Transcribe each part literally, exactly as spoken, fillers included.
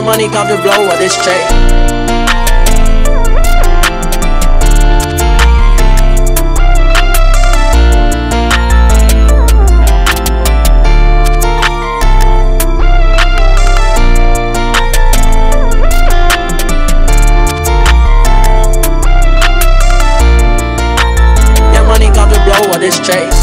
that money come to blow with this check. This chase.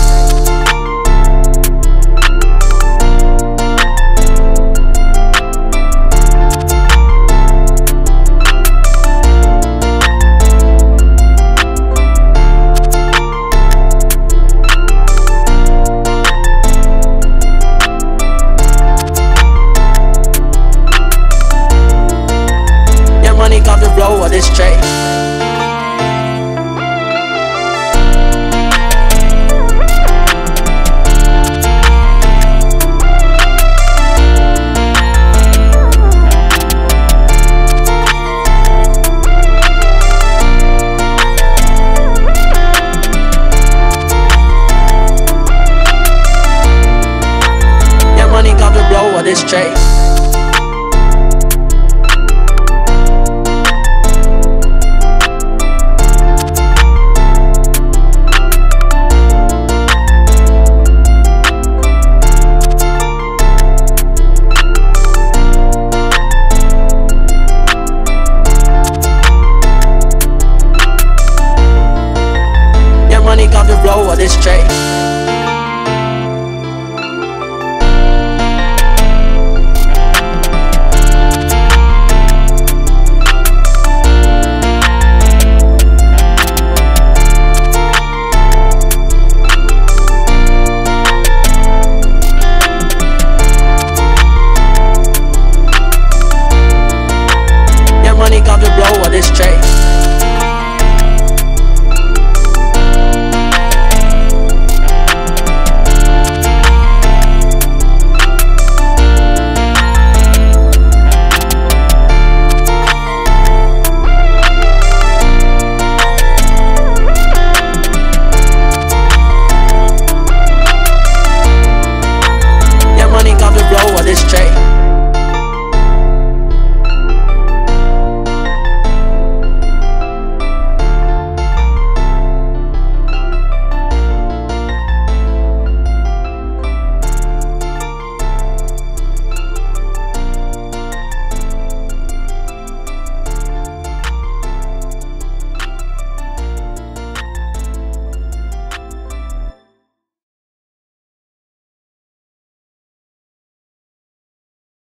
That money comes to blow of this chase. This chase.